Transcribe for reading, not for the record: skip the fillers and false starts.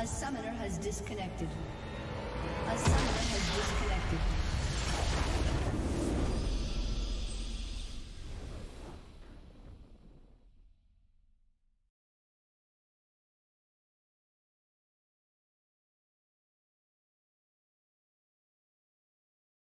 A summoner has disconnected.